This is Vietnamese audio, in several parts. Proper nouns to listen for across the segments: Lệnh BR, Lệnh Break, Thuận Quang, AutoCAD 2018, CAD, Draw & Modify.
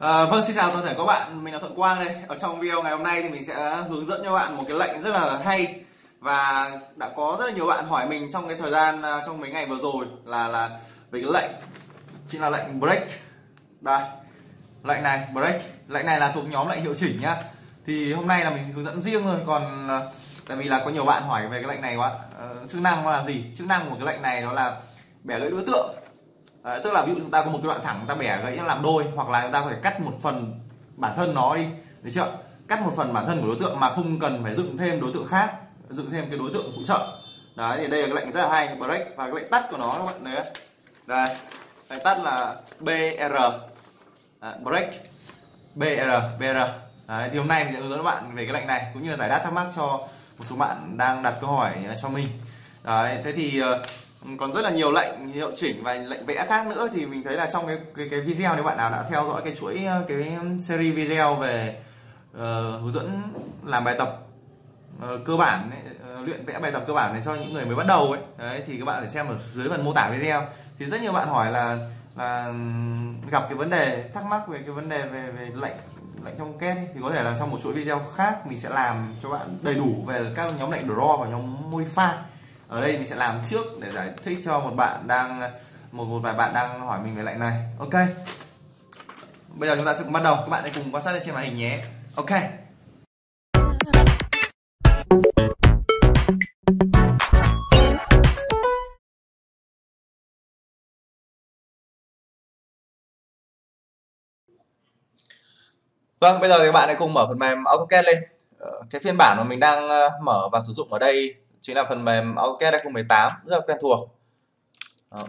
Vâng, xin chào toàn thể các bạn, mình là Thuận Quang đây. Ở trong video ngày hôm nay thì mình sẽ hướng dẫn cho bạn một cái lệnh rất là hay. Và đã có rất là nhiều bạn hỏi mình trong cái thời gian, trong mấy ngày vừa rồi là về cái lệnh, chính là lệnh break. Đây, lệnh này, break. Lệnh này là thuộc nhóm lệnh hiệu chỉnh nhá. Thì hôm nay là mình hướng dẫn riêng thôi, còn tại vì là có nhiều bạn hỏi về cái lệnh này quá. Chức năng nó là gì? Chức năng của cái lệnh này đó là bẻ gãy đối tượng. Đấy, tức là ví dụ chúng ta có một cái đoạn thẳng, chúng ta bẻ gãy làm đôi, hoặc là chúng ta có thể cắt một phần bản thân nó đi, được chưa? Cắt một phần bản thân của đối tượng mà không cần phải dựng thêm đối tượng khác, dựng thêm cái đối tượng phụ trợ. Đấy, thì đây là cái lệnh rất là hay, break. Và cái lệnh tắt của nó các bạn đấy, đây, lệnh tắt là BR, break, BR. Đấy, thì hôm nay mình sẽ hướng dẫn các bạn về cái lệnh này cũng như là giải đáp thắc mắc cho một số bạn đang đặt câu hỏi cho mình. Đấy, thế thì còn rất là nhiều lệnh hiệu chỉnh và lệnh vẽ khác nữa, thì mình thấy là trong cái video, nếu bạn nào đã theo dõi cái chuỗi cái series video về hướng dẫn làm bài tập cơ bản ấy, luyện vẽ bài tập cơ bản này cho những người mới bắt đầu ấy, đấy, thì các bạn phải xem ở dưới phần mô tả video. Thì rất nhiều bạn hỏi là gặp cái vấn đề thắc mắc về cái vấn đề về lệnh trong CAD ấy. Thì có thể là trong một chuỗi video khác mình sẽ làm cho bạn đầy đủ về các nhóm lệnh draw và nhóm modify. Ở đây mình sẽ làm trước để giải thích cho một vài bạn đang hỏi mình về lệnh này. Ok, bây giờ chúng ta sẽ bắt đầu, các bạn hãy cùng quan sát lên trên màn hình nhé. Ok, vâng, bây giờ thì các bạn hãy cùng mở phần mềm AutoCAD lên. Cái phiên bản mà mình đang mở và sử dụng ở đây chính là phần mềm AutoCAD 2018, rất là quen thuộc. Đó.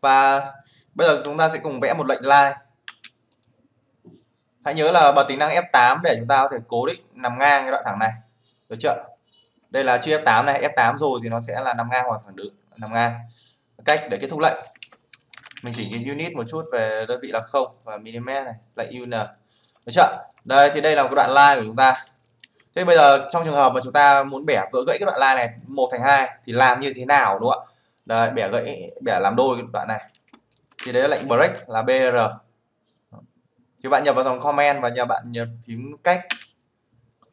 Và bây giờ chúng ta sẽ cùng vẽ một lệnh line. Hãy nhớ là bật tính năng F8 để chúng ta có thể cố định nằm ngang cái đoạn thẳng này, được chưa? Đây là chưa F8 này, F8 rồi thì nó sẽ là nằm ngang hoặc thẳng đứng, nằm ngang. Cách để kết thúc lệnh, mình chỉnh cái unit một chút về đơn vị là 0 và mm này, lệnh UN, được chưa? Đây thì đây là một cái đoạn line của chúng ta. Thế bây giờ trong trường hợp mà chúng ta muốn bẻ vỡ gãy cái đoạn line này 1/2 thì làm như thế nào, đúng không ạ? Đấy, bẻ gãy, bẻ làm đôi cái đoạn này. Thì đấy là lệnh break, là BR. Thì bạn nhập vào dòng comment và nhà bạn nhập phím cách.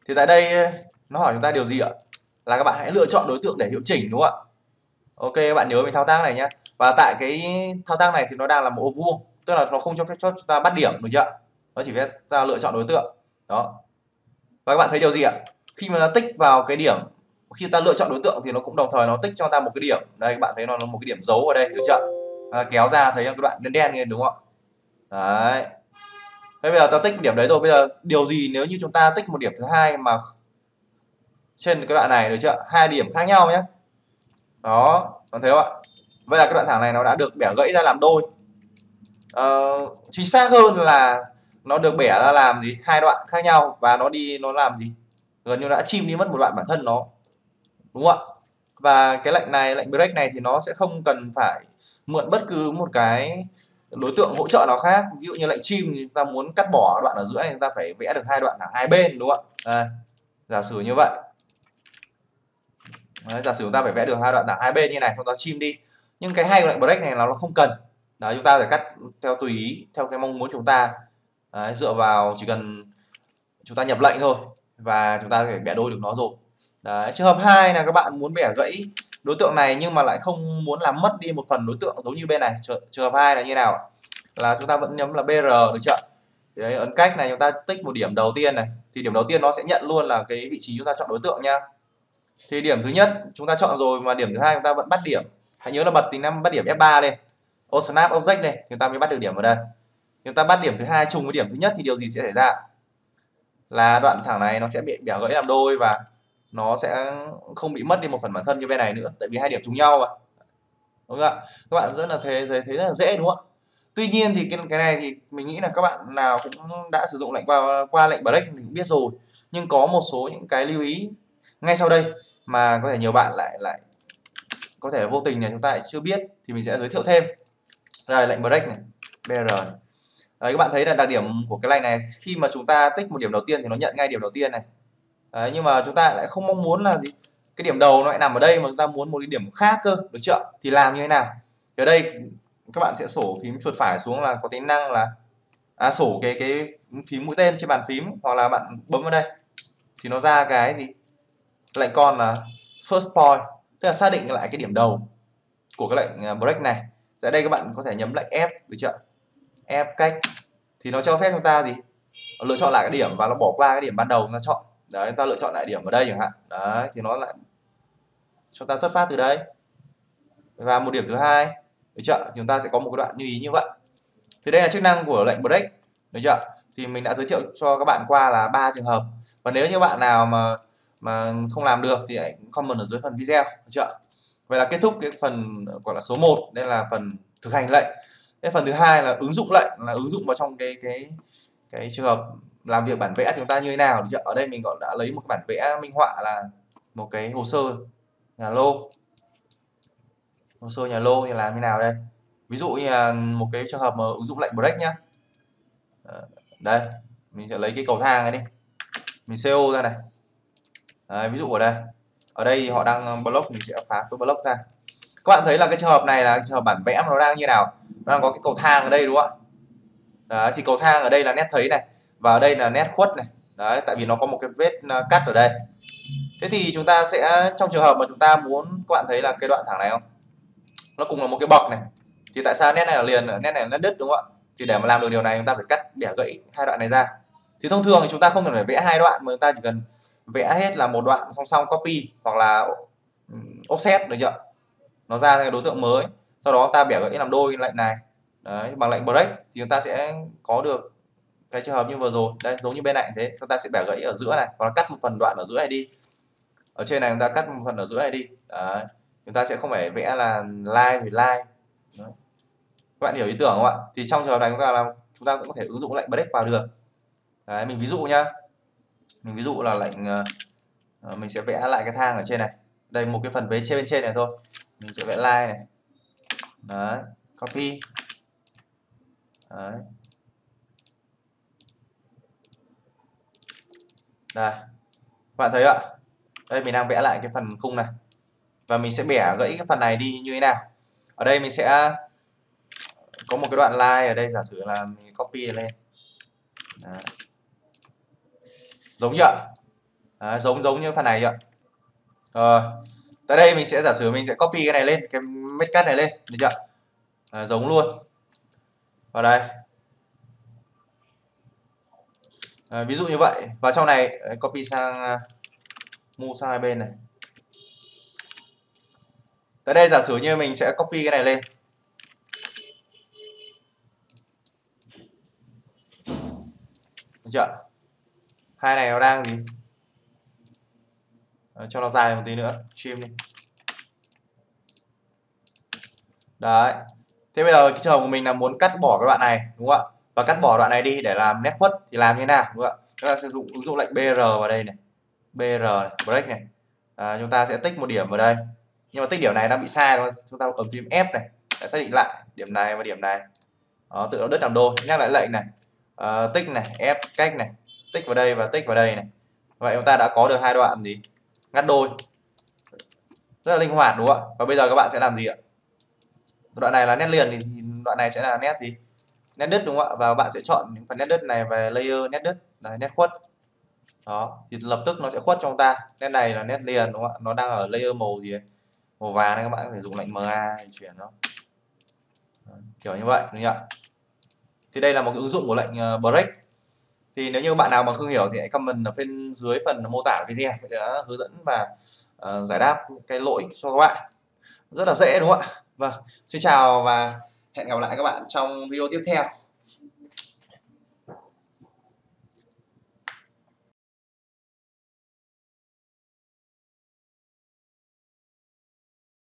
Thì tại đây nó hỏi chúng ta điều gì ạ? Là các bạn hãy lựa chọn đối tượng để hiệu chỉnh, đúng không ạ? Ok, các bạn nhớ mình thao tác này nhé. Và tại cái thao tác này thì nó đang là một ô vuông, tức là nó không cho phép cho chúng ta bắt điểm, được chưa? Nó chỉ phép ta lựa chọn đối tượng. Đó. Và các bạn thấy điều gì ạ? Khi mà ta tích vào cái điểm, khi ta lựa chọn đối tượng thì nó cũng đồng thời nó tích cho ta một cái điểm. Đây, các bạn thấy nó là một cái điểm dấu ở đây, được chưa? Kéo ra thấy cái đoạn đen đen này, đúng không ạ? Đấy. Thế bây giờ ta tích điểm đấy rồi, bây giờ điều gì nếu như chúng ta tích một điểm thứ hai mà trên cái đoạn này, được chưa? Hai điểm khác nhau nhé. Đó, còn thấy không ạ? Vậy là cái đoạn thẳng này nó đã được bẻ gãy ra làm đôi. Chính xác hơn là nó được bẻ ra làm gì, hai đoạn khác nhau, và nó đi, nó làm gì, gần như đã chim đi mất một đoạn bản thân nó, đúng không ạ? Và cái lệnh này, lệnh break này thì nó sẽ không cần phải mượn bất cứ một cái đối tượng hỗ trợ nào khác. Ví dụ như lệnh chim thì chúng ta muốn cắt bỏ đoạn ở giữa này, chúng ta phải vẽ được hai đoạn thẳng hai bên, đúng không ạ? Đây, giả sử như vậy. Đấy, giả sử chúng ta phải vẽ được hai đoạn thẳng hai bên như này, chúng ta chim đi. Nhưng cái hay của lệnh break này là nó không cần. Đấy, chúng ta phải cắt theo tùy ý, theo cái mong muốn chúng ta. Đấy, dựa vào chỉ cần chúng ta nhập lệnh thôi và chúng ta có thể bẻ đôi được nó rồi. Đấy, trường hợp 2 là các bạn muốn bẻ gãy đối tượng này nhưng mà lại không muốn làm mất đi một phần đối tượng giống như bên này. Trường hợp 2 là như nào? Là chúng ta vẫn nhấn là BR, được chưa? Đấy, ấn cách này, chúng ta tích một điểm đầu tiên này. Thì điểm đầu tiên nó sẽ nhận luôn là cái vị trí chúng ta chọn đối tượng nha. Thì điểm thứ nhất chúng ta chọn rồi mà điểm thứ hai chúng ta vẫn bắt điểm. Hãy nhớ là bật tính năng bắt điểm F3 lên, Snap Object này, chúng ta mới bắt được điểm vào đây. Chúng ta bắt điểm thứ hai trùng với điểm thứ nhất thì điều gì sẽ xảy ra? Là đoạn thẳng này nó sẽ bị bẻ gãy làm đôi và nó sẽ không bị mất đi một phần bản thân như bên này nữa, tại vì hai điểm trùng nhau mà. Đúng không ạ? Các bạn rất là thấy rất là dễ, đúng không ạ? Tuy nhiên thì cái này thì mình nghĩ là các bạn nào cũng đã sử dụng lệnh qua lệnh break thì cũng biết rồi, nhưng có một số những cái lưu ý ngay sau đây mà có thể nhiều bạn lại có thể vô tình là chúng ta lại chưa biết, thì mình sẽ giới thiệu thêm. Rồi, lệnh break này, BR. Đấy, các bạn thấy là đặc điểm của cái lệnh này, khi mà chúng ta tích một điểm đầu tiên thì nó nhận ngay điểm đầu tiên này. Đấy, nhưng mà chúng ta lại không mong muốn là gì, cái điểm đầu nó lại nằm ở đây mà chúng ta muốn một cái điểm khác cơ, được chưa? Thì làm như thế nào? Thì ở đây các bạn sẽ sổ phím chuột phải xuống là có tính năng là sổ cái phím mũi tên trên bàn phím ấy, hoặc là bạn bấm vào đây thì nó ra cái gì lệnh con là first point, tức là xác định lại cái điểm đầu của cái lệnh break này. Tại đây các bạn có thể nhấn lệnh F, được chưa? F cách thì nó cho phép chúng ta gì lựa chọn lại cái điểm và nó bỏ qua cái điểm ban đầu nó chọn. Đấy, chúng ta lựa chọn lại điểm ở đây chẳng hạn. Đấy, thì nó lại chúng ta xuất phát từ đây và một điểm thứ hai, được chưa? Thì chúng ta sẽ có một cái đoạn như ý như vậy. Thì đây là chức năng của lệnh break, được chưa? Thì mình đã giới thiệu cho các bạn qua là 3 trường hợp. Và nếu như bạn nào mà không làm được thì hãy comment ở dưới phần video, được chưa? Vậy là kết thúc cái phần gọi là số 1, đây là phần thực hành lệnh. Cái phần thứ hai là ứng dụng lệnh, là ứng dụng vào trong cái trường hợp làm việc bản vẽ chúng ta như thế nào, được chưa? Ở đây mình cũng đã lấy một cái bản vẽ minh họa là một cái hồ sơ nhà lô. Hồ sơ nhà lô thì làm như nào đây? Ví dụ như là một cái trường hợp mà ứng dụng lệnh break nhá. Đây, mình sẽ lấy cái cầu thang này đi. Mình CO ra này. Đấy, ví dụ ở đây họ đang block, mình sẽ phá cái block ra. Các bạn thấy là cái trường hợp này là trường hợp bản vẽ mà nó đang như nào, nó đang có cái cầu thang ở đây đúng không ạ? Đấy, thì cầu thang ở đây là nét thấy này và ở đây là nét khuất này. Đấy, tại vì nó có một cái vết cắt ở đây. Thế thì chúng ta sẽ trong trường hợp mà chúng ta muốn, các bạn thấy là cái đoạn thẳng này không, nó cùng là một cái bậc này, thì tại sao nét này là liền, nét này là nét đứt đúng không ạ? Thì để mà làm được điều này chúng ta phải cắt bẻ gãy hai đoạn này ra. Thì thông thường thì chúng ta không cần phải vẽ hai đoạn mà chúng ta chỉ cần vẽ hết là một đoạn song song copy hoặc là offset, được chưa? Nó ra cái đối tượng mới, sau đó ta bẻ gãy làm đôi lệnh này. Đấy, bằng lệnh break thì chúng ta sẽ có được cái trường hợp như vừa rồi. Đây, giống như bên này thế, chúng ta sẽ bẻ gãy ở giữa này hoặc là cắt một phần đoạn ở giữa này đi. Ở trên này chúng ta cắt một phần ở giữa này đi. Đấy, chúng ta sẽ không phải vẽ là line thì line. Đấy. Các bạn hiểu ý tưởng không ạ? Thì trong trường hợp này chúng ta cũng có thể ứng dụng lệnh break vào được. Đấy, mình ví dụ nhá. Mình ví dụ là lệnh mình sẽ vẽ lại cái thang ở trên này. Đây một cái phần vế trên bên trên này thôi. Mình sẽ vẽ line này. Đấy, copy. Đấy. Đây. Các bạn thấy ạ? Đây mình đang vẽ lại cái phần khung này. Và mình sẽ bẻ gãy cái phần này đi như thế nào. Ở đây mình sẽ có một cái đoạn line ở đây, giả sử là mình copy lên. Đấy. Giống như ạ. Đấy, giống như phần này ạ. Tới đây mình sẽ giả sử mình sẽ copy cái này lên, cái mét cắt này lên, được chưa? À, giống luôn. Vào đây. À, ví dụ như vậy. Và sau này copy sang move sang hai bên này. Tới đây giả sử như mình sẽ copy cái này lên. Được chưa? Hai này nó đang gì? Cho nó dài một tí nữa, trim đi. Đấy. Thế bây giờ cái trường của mình là muốn cắt bỏ cái đoạn này, đúng không ạ? Và cắt bỏ đoạn này đi để làm nét khuất thì làm như thế nào, đúng không ạ? Chúng ta sẽ ứng dụng lệnh BR vào đây này. BR này, break này. Chúng ta sẽ tích một điểm vào đây. Nhưng mà tích điểm này đang bị sai đúng không? Chúng ta ấn phím F này để xác định lại điểm này và điểm này. Đó, tự nó đứt làm đôi. Nhắc lại lệnh này. Tích này, F cách này. Tích vào đây và tích vào đây này. Vậy chúng ta đã có được hai đoạn gì ngắt đôi, rất là linh hoạt đúng không ạ? Và bây giờ các bạn sẽ làm gì ạ? Đoạn này là nét liền thì đoạn này sẽ là nét gì, nét đứt đúng không ạ? Và bạn sẽ chọn những phần nét đứt này về layer nét đứt, đấy, nét khuất. Đó thì lập tức nó sẽ khuất cho chúng ta. Nét này là nét liền đúng không ạ? Nó đang ở layer màu gì ấy? Màu vàng này, các bạn có thể dùng lệnh MA để chuyển nó. Đó, kiểu như vậy đúng không ạ? Thì đây là một cái ứng dụng của lệnh break. Thì nếu như bạn nào mà không hiểu thì hãy comment ở bên dưới phần mô tả video, mình đã hướng dẫn và giải đáp cái lỗi cho các bạn. Rất là dễ đúng không ạ? Vâng, xin chào và hẹn gặp lại các bạn trong video tiếp theo.